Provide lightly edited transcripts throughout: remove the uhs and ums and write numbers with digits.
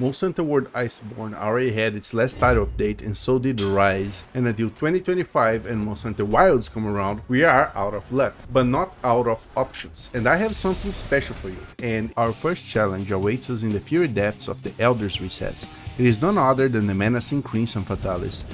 Monster Hunter World Iceborne already had its last title update, and so did Rise, and until 2025 and Monster Hunter Wilds come around, we are out of luck, but not out of options. And I have something special for you, and our first challenge awaits us in the fury depths of the Elders Recess. It is none other than the menacing Crimson Fatalis.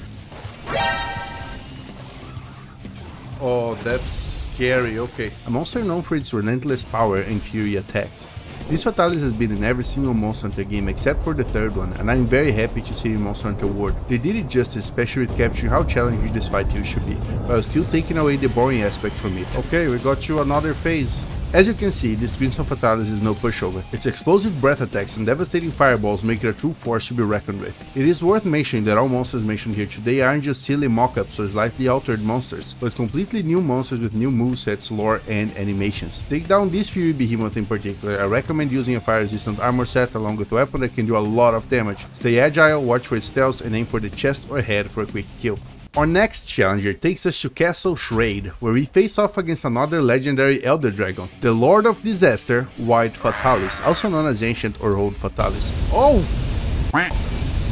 Oh, that's scary, okay. A monster known for its relentless power and fury attacks. This Fatalis has been in every single Monster Hunter game except for the third one, and I'm very happy to see it in Monster Hunter World. They did it justice, especially with capturing how challenging this fight here should be, while still taking away the boring aspect from it. Okay, we got you another phase. As you can see, this Crimson Fatalis is no pushover. Its explosive breath attacks and devastating fireballs make it a true force to be reckoned with. It is worth mentioning that all monsters mentioned here today aren't just silly mock-ups or slightly altered monsters, but completely new monsters with new movesets, lore, and animations. Take down this Fury Behemoth in particular, I recommend using a fire-resistant armor set along with a weapon that can do a lot of damage. Stay agile, watch for its tails, and aim for the chest or head for a quick kill. Our next challenger takes us to Castle Shraid, where we face off against another legendary Elder Dragon, the Lord of Disaster, White Fatalis, also known as Ancient or Old Fatalis. Oh!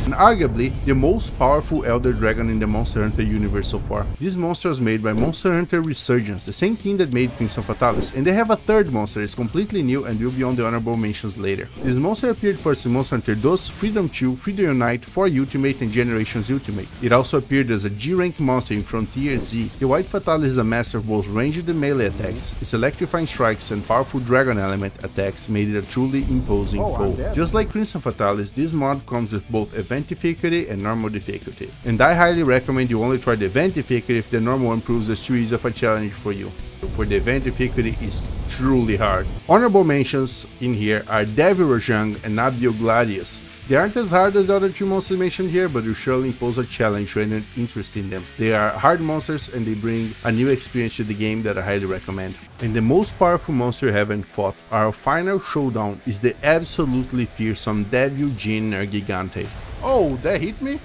And arguably, the most powerful Elder Dragon in the Monster Hunter universe so far. This monster was made by Monster Hunter Resurgence, the same team that made Prince of Fatalis, and they have a third monster that is completely new and will be on the honorable mentions later. This monster appeared first in Monster Hunter 2, Freedom 2, Freedom Unite, 4 Ultimate and Generations Ultimate. It also appeared as a G-rank monster in Frontier Z. The White Fatalis is a master of both ranged and melee attacks. Its electrifying strikes and powerful dragon element attacks made it a truly imposing foe. Just like Crimson Fatalis, this mod comes with both event difficulty and normal difficulty, and I highly recommend you only try the event difficulty if the normal one proves as too easy of a challenge for you. For the event difficulty is truly hard. Honorable mentions in here are Devil Rajang and Abiogladius. They aren't as hard as the other two monsters mentioned here, but you surely impose a challenge and an interest in them. They are hard monsters and they bring a new experience to the game that I highly recommend. And the most powerful monster you haven't fought, our final showdown, is the absolutely fearsome Devil Gene Nergigante. Oh, that hit me?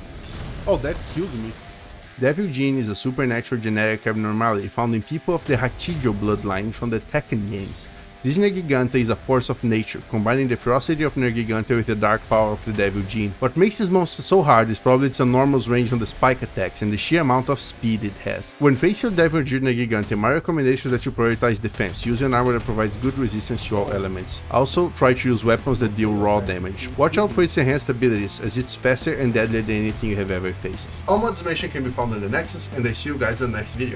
Oh, that kills me. Devil Gene is a supernatural genetic abnormality found in people of the Hachijo bloodline from the Tekken games. This Nergigante is a force of nature, combining the ferocity of Nergigante with the dark power of the Devil Gene. What makes this monster so hard is probably its enormous range on the spike attacks and the sheer amount of speed it has. When facing Devil Gene Nergigante, my recommendation is that you prioritize defense, use an armor that provides good resistance to all elements. Also, try to use weapons that deal raw damage. Watch out for its enhanced abilities, as it's faster and deadlier than anything you have ever faced. All mods mentioned can be found in the Nexus, and I see you guys in the next video.